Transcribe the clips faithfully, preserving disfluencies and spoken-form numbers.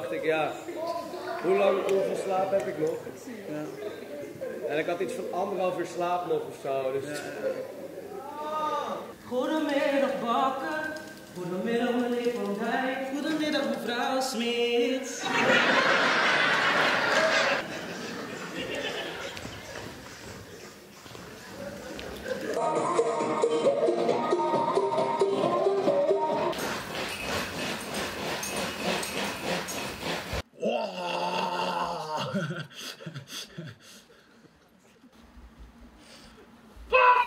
dacht ik, ja, hoe lang ongeslaap heb ik nog? Ja. En ik had iets van anderhalf uur slaap nog of zo. Dus... Goedemiddag bakker, goedemiddag meneer Van Dijk, goedemiddag mevrouw Smitz. Pa,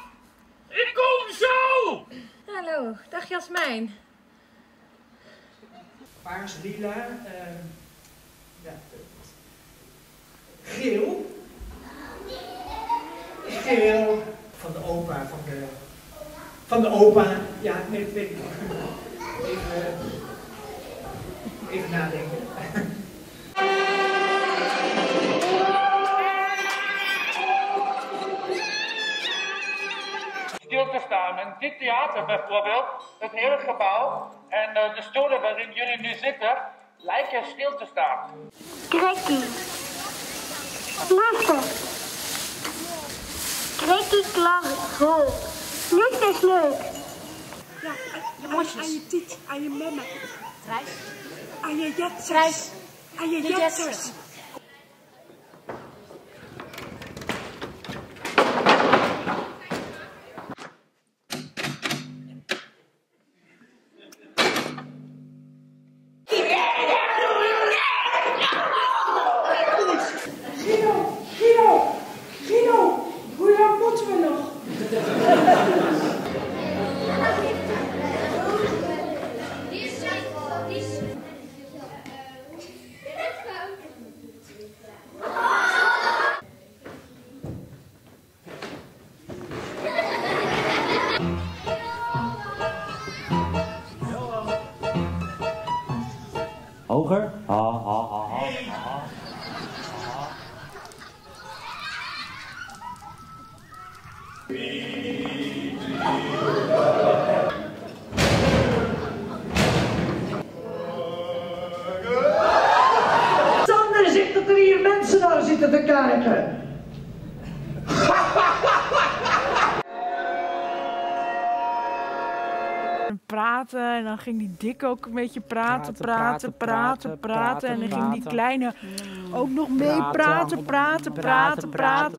ik kom zo! Hallo, dag Jasmijn. Paars, lila, uh, ja, geel. Geel. Van de opa, van de... Van de opa, ja, nee, weet ik niet. Even, uh, even nadenken. Stil te staan. En dit theater bijvoorbeeld, het hele gebouw en uh, de stoelen waarin jullie nu zitten, lijken stil te staan. Krekkie. Klassen. Krekkie klaar. Ho. Leuk is leuk. Ja, je moet aan je tiet, aan je mama. Reis. Aan je jetsers. Aan je jetsers. Hoger? Ha, ha, ha, ha, ha. Sander zegt dat er hier mensen naar zitten te kijken. Praten en dan ging die dik ook een beetje praten, praten, praten, praten, praten, praten en dan ging die kleine ook nog mee praten, praten, praten, praten.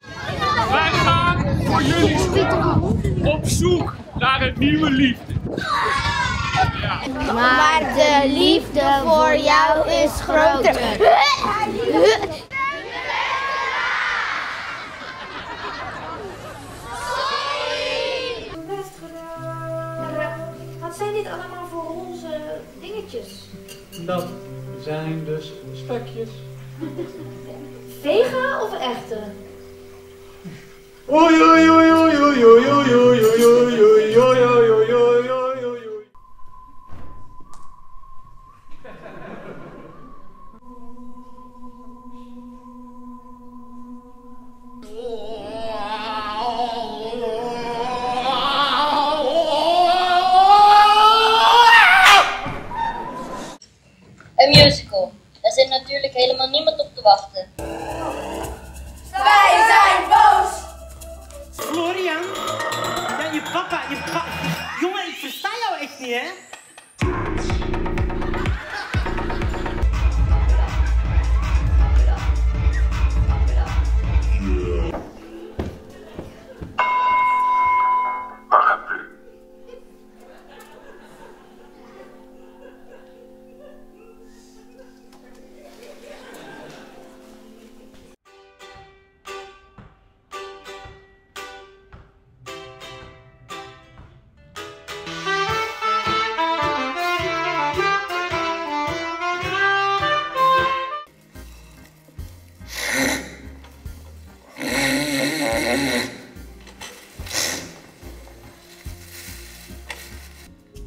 Wij gaan voor jullie op zoek naar een nieuwe liefde. Ja. Maar de liefde voor jou is groter. Allemaal voor onze dingetjes. Dat zijn dus spekjes. Vega of echte? Oei oei oei oei oei oei oei oei oei oei oei oei oei oei. Een musical. Daar zit natuurlijk helemaal niemand op te wachten. Wij zijn boos! Florian, ja, je papa, je papa... Jongen, ik versta jou echt niet, hè?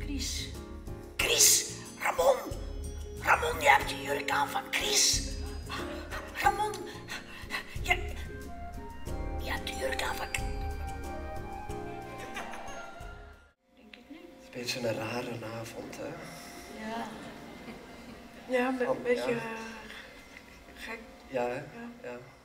Chris. Chris. Ramon. Ramon, je hebt je jurk aan van Chris. Ramon. Je, je hebt je jurk aan van Chris. Het is een beetje een rare avond, hè? Ja. Ja, met, een beetje uh, gek. Ja, hè? Ja. Ja.